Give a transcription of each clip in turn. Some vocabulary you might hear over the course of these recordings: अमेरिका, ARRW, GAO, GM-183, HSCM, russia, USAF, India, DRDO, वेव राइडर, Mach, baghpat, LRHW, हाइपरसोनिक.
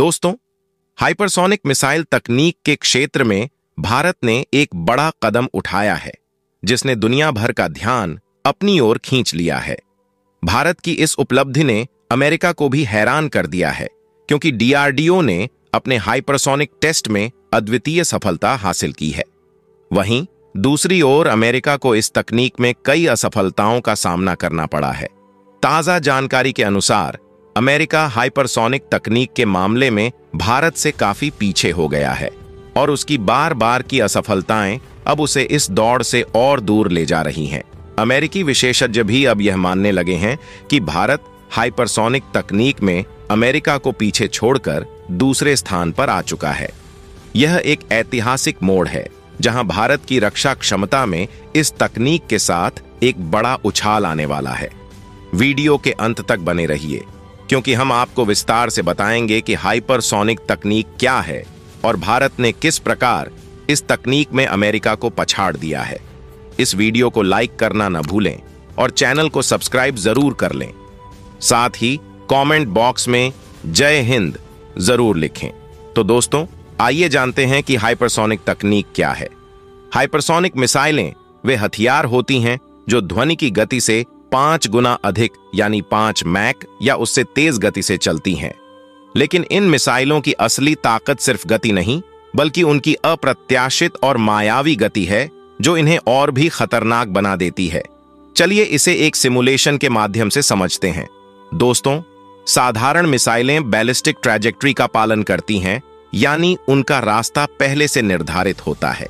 दोस्तों, हाइपरसोनिक missile तकनीक के क्षेत्र में भारत ने एक बड़ा कदम उठाया है जिसने दुनिया भर का ध्यान अपनी ओर खींच लिया है। भारत की इस उपलब्धि ने अमेरिका को भी हैरान कर दिया है, क्योंकि डीआरडीओ ने अपने हाइपरसोनिक टेस्ट में अद्वितीय सफलता हासिल की है। वहीं दूसरी ओर अमेरिका को इस तकनीक में कई असफलताओं का सामना करना पड़ा है। ताज़ा जानकारी के अनुसार अमेरिका हाइपरसोनिक तकनीक के मामले में भारत से काफी पीछे हो गया है और उसकी बार बार की असफलताएं अब उसे इस दौड़ से और दूर ले जा रही हैं। अमेरिकी विशेषज्ञ भी अब यह मानने लगे हैं कि भारत हाइपरसोनिक तकनीक में अमेरिका को पीछे छोड़कर दूसरे स्थान पर आ चुका है। यह एक ऐतिहासिक मोड़ है जहां भारत की रक्षा क्षमता में इस तकनीक के साथ एक बड़ा उछाल आने वाला है। वीडियो के अंत तक बने रहिए, क्योंकि हम आपको विस्तार से बताएंगे कि हाइपरसोनिक तकनीक क्या है और भारत ने किस प्रकार इस तकनीक में अमेरिका को पछाड़ दिया है। इस वीडियो को लाइक करना न भूलें और चैनल को सब्सक्राइब जरूर कर लें। साथ ही कमेंट बॉक्स में जय हिंद जरूर लिखें। तो दोस्तों, आइए जानते हैं कि हाइपरसोनिक तकनीक क्या है। हाइपरसोनिक मिसाइलें वे हथियार होती हैं जो ध्वनि की गति से 5 गुना अधिक यानी 5 मैक या उससे तेज गति से चलती हैं। लेकिन इन मिसाइलों की असली ताकत सिर्फ गति नहीं, बल्कि उनकी अप्रत्याशित और मायावी गति है जो इन्हें और भी खतरनाक बना देती है। चलिए इसे एक सिमुलेशन के माध्यम से समझते हैं। दोस्तों, साधारण मिसाइलें बैलिस्टिक ट्रैजेक्टरी का पालन करती हैं, यानी उनका रास्ता पहले से निर्धारित होता है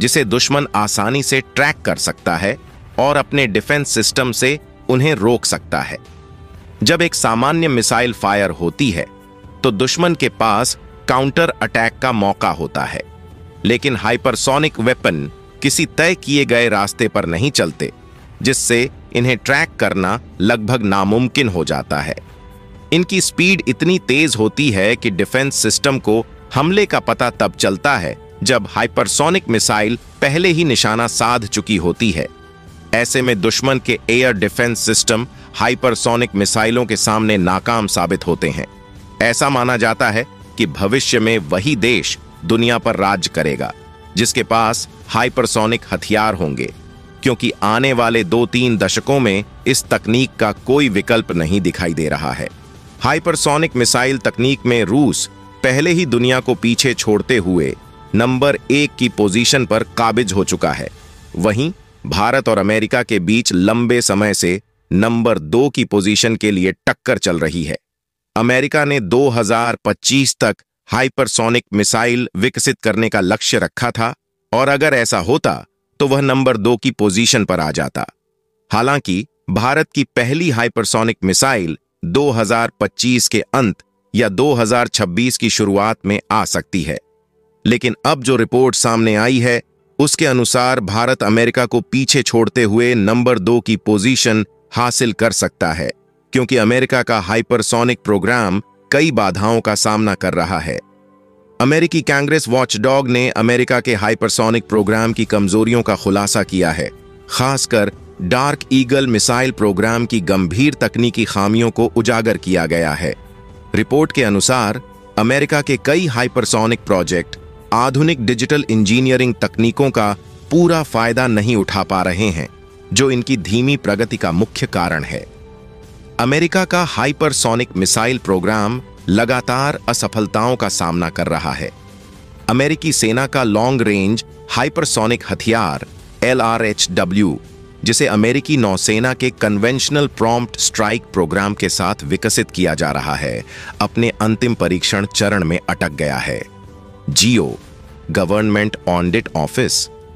जिसे दुश्मन आसानी से ट्रैक कर सकता है और अपने डिफेंस सिस्टम से उन्हें रोक सकता है। जब एक सामान्य मिसाइल फायर होती है तो दुश्मन के पास काउंटर अटैक का मौका होता है, लेकिन हाइपरसोनिक वेपन किसी तय किए गए रास्ते पर नहीं चलते, जिससे इन्हें ट्रैक करना लगभग नामुमकिन हो जाता है। इनकी स्पीड इतनी तेज होती है कि डिफेंस सिस्टम को हमले का पता तब चलता है जब हाइपरसोनिक मिसाइल पहले ही निशाना साध चुकी होती है। ऐसे में दुश्मन के एयर डिफेंस सिस्टम हाइपरसोनिक मिसाइलों के सामने नाकाम साबित होते हैं। ऐसा माना जाता है कि भविष्य में वही देश दुनिया पर राज करेगा जिसके पास हाइपरसोनिक हथियार होंगे, क्योंकि आने वाले 2-3 दशकों में इस तकनीक का कोई विकल्प नहीं दिखाई दे रहा है। हाइपरसोनिक मिसाइल तकनीक में रूस पहले ही दुनिया को पीछे छोड़ते हुए नंबर 1 की पोजीशन पर काबिज हो चुका है। वहीं भारत और अमेरिका के बीच लंबे समय से नंबर 2 की पोजीशन के लिए टक्कर चल रही है। अमेरिका ने 2025 तक हाइपरसोनिक मिसाइल विकसित करने का लक्ष्य रखा था और अगर ऐसा होता तो वह नंबर 2 की पोजीशन पर आ जाता। हालांकि भारत की पहली हाइपरसोनिक मिसाइल 2025 के अंत या 2026 की शुरुआत में आ सकती है, लेकिन अब जो रिपोर्ट सामने आई है उसके अनुसार भारत अमेरिका को पीछे छोड़ते हुए नंबर 2 की पोजीशन हासिल कर सकता है, क्योंकि अमेरिका का हाइपरसोनिक प्रोग्राम कई बाधाओं का सामना कर रहा है। अमेरिकी कांग्रेस वॉचडॉग ने अमेरिका के हाइपरसोनिक प्रोग्राम की कमजोरियों का खुलासा किया है, खासकर डार्क ईगल मिसाइल प्रोग्राम की गंभीर तकनीकी खामियों को उजागर किया गया है। रिपोर्ट के अनुसार अमेरिका के कई हाइपरसोनिक प्रोजेक्ट आधुनिक डिजिटल इंजीनियरिंग तकनीकों का पूरा फायदा नहीं उठा पा रहे हैं, जो इनकी धीमी प्रगति का मुख्य कारण है। अमेरिका का हाइपरसोनिक मिसाइल प्रोग्राम लगातार असफलताओं का सामना कर रहा है। अमेरिकी सेना का लॉन्ग रेंज हाइपरसोनिक हथियार LRHW, जिसे अमेरिकी नौसेना के कन्वेंशनल प्रॉम्प्ट स्ट्राइक प्रोग्राम के साथ विकसित किया जा रहा है, अपने अंतिम परीक्षण चरण में अटक गया है। GAO गवर्नमेंट ऑडिट ऑफिस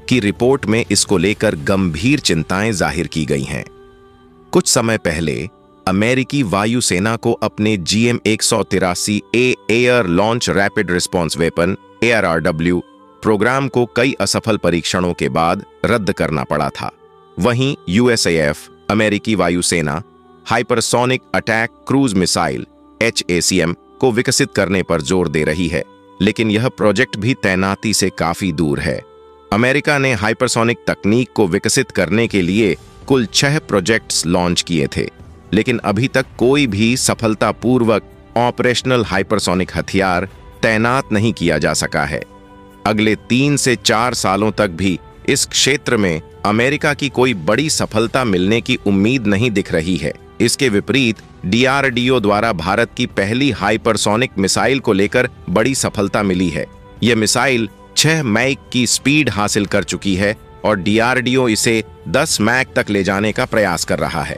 की रिपोर्ट में इसको लेकर गंभीर चिंताएं जाहिर की गई हैं। कुछ समय पहले अमेरिकी वायुसेना को अपने GM-183 air launch rapid response weapon ARRW programme को कई असफल परीक्षणों के बाद रद्द करना पड़ा था। वहीं USAF अमेरिकी वायुसेना हाइपरसोनिक attack cruise missile HSCM को विकसित करने पर जोर दे रही है, लेकिन यह प्रोजेक्ट भी तैनाती से काफी दूर है। अमेरिका ने हाइपरसोनिक तकनीक को विकसित करने के लिए कुल 6 प्रोजेक्ट्स लॉन्च किए थे, लेकिन अभी तक कोई भी सफलतापूर्वक ऑपरेशनल हाइपरसोनिक हथियार तैनात नहीं किया जा सका है। अगले 3 से 4 सालों तक भी इस क्षेत्र में अमेरिका की कोई बड़ी सफलता मिलने की उम्मीद नहीं दिख रही है। इसके विपरीत डीआरडीओ द्वारा भारत की पहली हाइपरसोनिक मिसाइल को लेकर बड़ी सफलता मिली है। यह मिसाइल 6 मैक की स्पीड हासिल कर चुकी है और डीआरडीओ इसे 10 मैक तक ले जाने का प्रयास कर रहा है।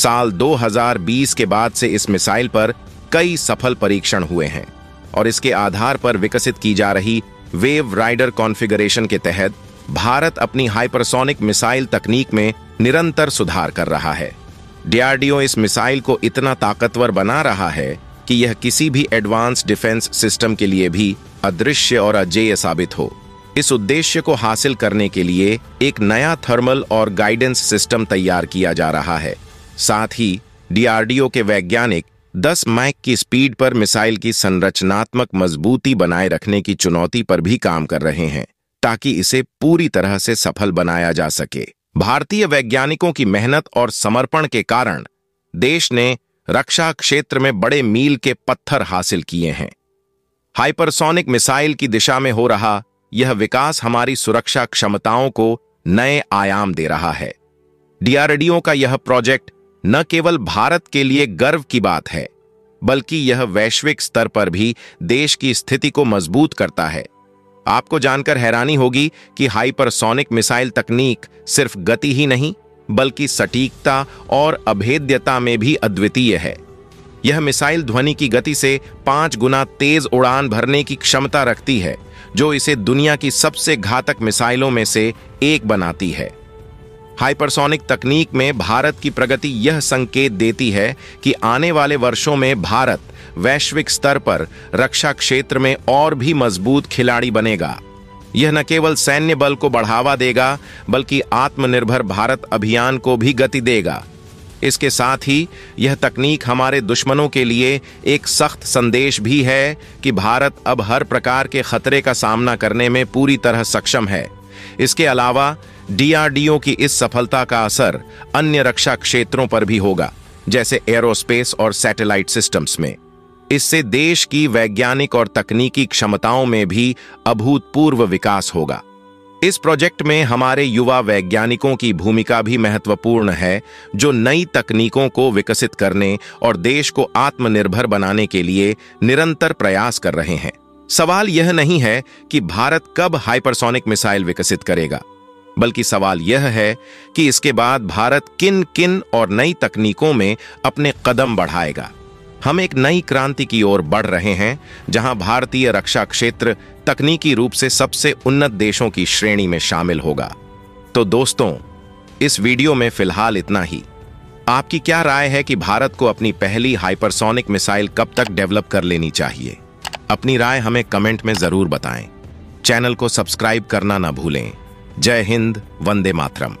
साल 2020 के बाद से इस मिसाइल पर कई सफल परीक्षण हुए हैं और इसके आधार पर विकसित की जा रही वेव राइडर कॉन्फ़िगरेशन के तहत भारत अपनी हाइपरसोनिक मिसाइल तकनीक में निरंतर सुधार कर रहा है। डीआरडीओ इस मिसाइल को इतना ताकतवर बना रहा है कि यह किसी भी एडवांस डिफेंस सिस्टम के लिए भी अदृश्य और अजेय साबित हो। इस उद्देश्य को हासिल करने के लिए एक नया थर्मल और गाइडेंस सिस्टम तैयार किया जा रहा है। साथ ही डीआरडीओ के वैज्ञानिक 10 मैक की स्पीड पर मिसाइल की संरचनात्मक मजबूती बनाए रखने की चुनौती पर भी काम कर रहे हैं ताकि इसे पूरी तरह से सफल बनाया जा सके। भारतीय वैज्ञानिकों की मेहनत और समर्पण के कारण देश ने रक्षा क्षेत्र में बड़े मील के पत्थर हासिल किए हैं। हाइपरसोनिक मिसाइल की दिशा में हो रहा यह विकास हमारी सुरक्षा क्षमताओं को नए आयाम दे रहा है। डीआरडीओ का यह प्रोजेक्ट न केवल भारत के लिए गर्व की बात है, बल्कि यह वैश्विक स्तर पर भी देश की स्थिति को मजबूत करता है। आपको जानकर हैरानी होगी कि हाइपरसोनिक मिसाइल तकनीक सिर्फ गति ही नहीं, बल्कि सटीकता और अभेद्यता में भी अद्वितीय है। यह मिसाइल ध्वनि की गति से 5 गुना तेज उड़ान भरने की क्षमता रखती है, जो इसे दुनिया की सबसे घातक मिसाइलों में से एक बनाती है। हाइपरसोनिक तकनीक में भारत की प्रगति यह संकेत देती है कि आने वाले वर्षों में भारत वैश्विक स्तर पर रक्षा क्षेत्र में और भी मजबूत खिलाड़ी बनेगा। यह न केवल सैन्य बल को बढ़ावा देगा, बल्कि आत्मनिर्भर भारत अभियान को भी गति देगा। इसके साथ ही यह तकनीक हमारे दुश्मनों के लिए एक सख्त संदेश भी है कि भारत अब हर प्रकार के खतरे का सामना करने में पूरी तरह सक्षम है। इसके अलावा डीआरडीओ की इस सफलता का असर अन्य रक्षा क्षेत्रों पर भी होगा, जैसे एरोस्पेस और सैटेलाइट सिस्टम्स में। इससे देश की वैज्ञानिक और तकनीकी क्षमताओं में भी अभूतपूर्व विकास होगा। इस प्रोजेक्ट में हमारे युवा वैज्ञानिकों की भूमिका भी महत्वपूर्ण है, जो नई तकनीकों को विकसित करने और देश को आत्मनिर्भर बनाने के लिए निरंतर प्रयास कर रहे हैं। सवाल यह नहीं है कि भारत कब हाइपरसोनिक मिसाइल विकसित करेगा, बल्कि सवाल यह है कि इसके बाद भारत किन-किन और नई तकनीकों में अपने कदम बढ़ाएगा। हम एक नई क्रांति की ओर बढ़ रहे हैं, जहां भारतीय रक्षा क्षेत्र तकनीकी रूप से सबसे उन्नत देशों की श्रेणी में शामिल होगा। तो दोस्तों, इस वीडियो में फिलहाल इतना ही। आपकी क्या राय है कि भारत को अपनी पहली हाइपरसोनिक मिसाइल कब तक डेवलप कर लेनी चाहिए? अपनी राय हमें कमेंट में जरूर बताएं। चैनल को सब्सक्राइब करना ना भूलें। जय हिंद, वंदे मातरम।